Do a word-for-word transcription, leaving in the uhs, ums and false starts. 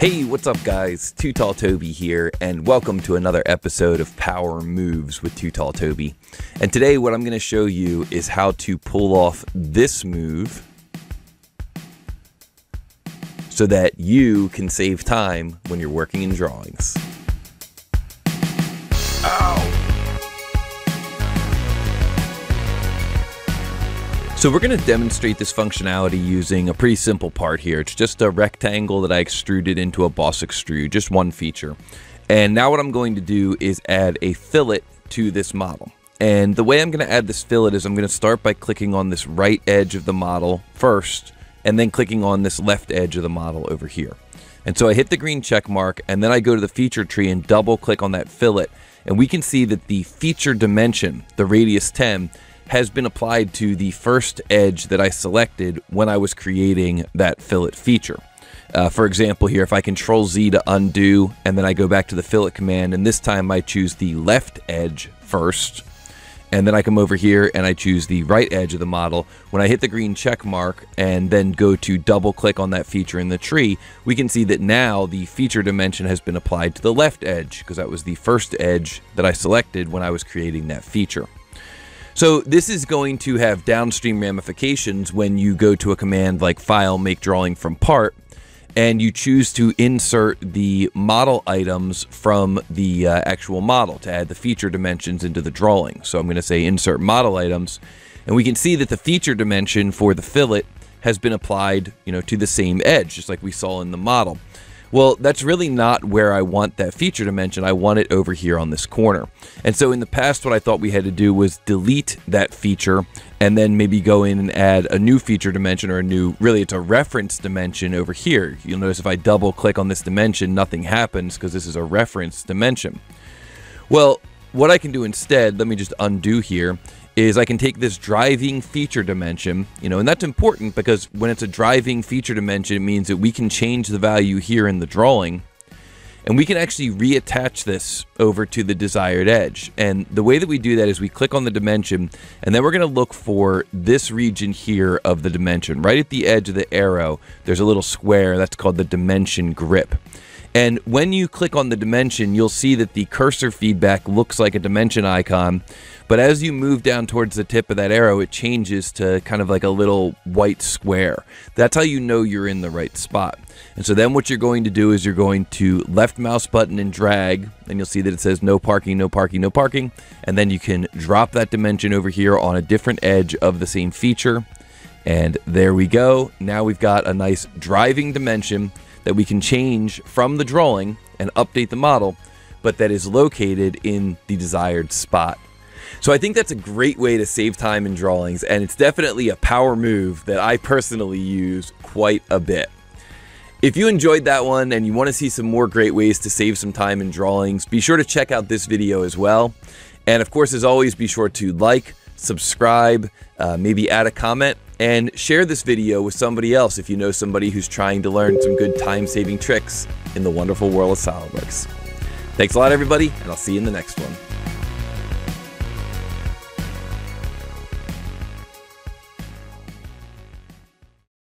Hey, what's up guys? Too Tall Toby here, and welcome to another episode of Power Moves with Too Tall Toby. And today what I'm going to show you is how to pull off this move so that you can save time when you're working in drawings. So we're going to demonstrate this functionality using a pretty simple part here. It's just a rectangle that I extruded into a boss extrude, just one feature. And now what I'm going to do is add a fillet to this model. And the way I'm going to add this fillet is I'm going to start by clicking on this right edge of the model first, and then clicking on this left edge of the model over here. And so I hit the green check mark, and then I go to the feature tree and double click on that fillet. And we can see that the feature dimension, the radius ten, has been applied to the first edge that I selected when I was creating that fillet feature. Uh, for example here, if I control Z to undo, and then I go back to the fillet command, and this time I choose the left edge first, and then I come over here and I choose the right edge of the model. When I hit the green check mark and then go to double click on that feature in the tree, we can see that now the feature dimension has been applied to the left edge, because that was the first edge that I selected when I was creating that feature. So this is going to have downstream ramifications when you go to a command like File, Make Drawing from Part, and you choose to insert the model items from the uh, actual model to add the feature dimensions into the drawing. So I'm going to say Insert Model Items, and we can see that the feature dimension for the fillet has been applied, you know, to the same edge, just like we saw in the model. Well, that's really not where I want that feature dimension. I want it over here on this corner. And so in the past, what I thought we had to do was delete that feature and then maybe go in and add a new feature dimension, or a new, really it's a reference dimension over here. You'll notice if I double click on this dimension, nothing happens because this is a reference dimension. Well, what I can do instead, let me just undo here, is I can take this driving feature dimension, you know, and that's important because when it's a driving feature dimension, it means that we can change the value here in the drawing, and we can actually reattach this over to the desired edge. And the way that we do that is we click on the dimension, and then we're going to look for this region here of the dimension. Right at the edge of the arrow, there's a little square that's called the dimension grip. And when you click on the dimension, you'll see that the cursor feedback looks like a dimension icon, but as you move down towards the tip of that arrow, it changes to kind of like a little white square. That's how you know you're in the right spot. And so then what you're going to do is you're going to left mouse button and drag, and you'll see that it says no parking, no parking, no parking, and then you can drop that dimension over here on a different edge of the same feature. And there we go. Now we've got a nice driving dimension that we can change from the drawing and update the model, but that is located in the desired spot. So I think that's a great way to save time in drawings, and it's definitely a power move that I personally use quite a bit. If you enjoyed that one and you want to see some more great ways to save some time in drawings, be sure to check out this video as well. And of course, as always, be sure to like, subscribe, uh, maybe add a comment, and share this video with somebody else if you know somebody who's trying to learn some good time-saving tricks in the wonderful world of SOLIDWORKS. Thanks a lot, everybody, and I'll see you in the next one.